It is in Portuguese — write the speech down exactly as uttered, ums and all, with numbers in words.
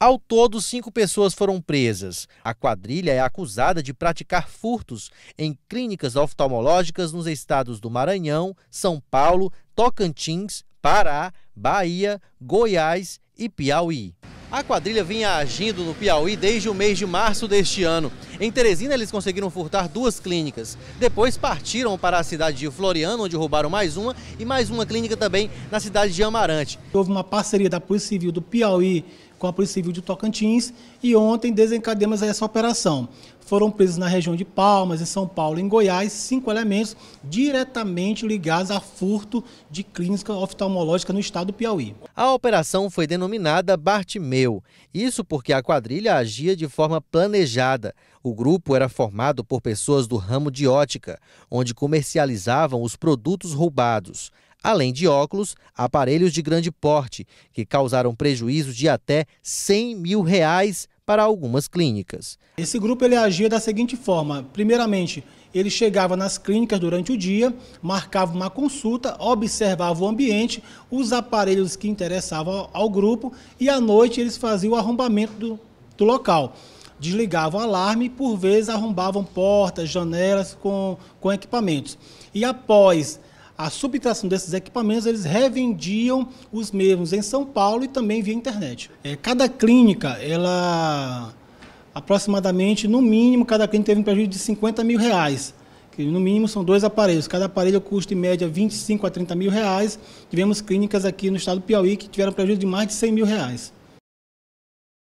Ao todo, cinco pessoas foram presas. A quadrilha é acusada de praticar furtos em clínicas oftalmológicas nos estados do Maranhão, São Paulo, Tocantins, Pará, Bahia, Goiás e Piauí. A quadrilha vinha agindo no Piauí desde o mês de março deste ano. Em Teresina, eles conseguiram furtar duas clínicas. Depois partiram para a cidade de Floriano, onde roubaram mais uma, e mais uma clínica também na cidade de Amarante. Houve uma parceria da Polícia Civil do Piauí com a Polícia Civil de Tocantins e ontem desencadeamos essa operação. Foram presos na região de Palmas, em São Paulo, em Goiás, cinco elementos diretamente ligados a furto de clínica oftalmológica no estado do Piauí. A operação foi denominada Bartimeu. Isso porque a quadrilha agia de forma planejada. O grupo era formado por pessoas do ramo de ótica, onde comercializavam os produtos roubados. Além de óculos, aparelhos de grande porte, que causaram prejuízos de até cem mil reais para algumas clínicas. Esse grupo ele agia da seguinte forma: primeiramente, ele chegava nas clínicas durante o dia, marcava uma consulta, observava o ambiente, os aparelhos que interessavam ao grupo e à noite eles faziam o arrombamento do, do local. Desligavam o alarme e por vezes arrombavam portas, janelas com, com equipamentos. E após a subtração desses equipamentos, eles revendiam os mesmos em São Paulo e também via internet. Cada clínica, ela aproximadamente, no mínimo, cada clínica teve um prejuízo de cinquenta mil reais. Que no mínimo são dois aparelhos. Cada aparelho custa em média vinte e cinco a trinta mil reais. Tivemos clínicas aqui no estado do Piauí que tiveram prejuízo de mais de cem mil reais.